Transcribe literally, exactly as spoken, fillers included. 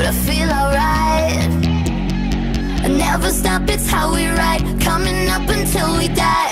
but I feel alright. I never stop, it's how we ride, coming up until we die.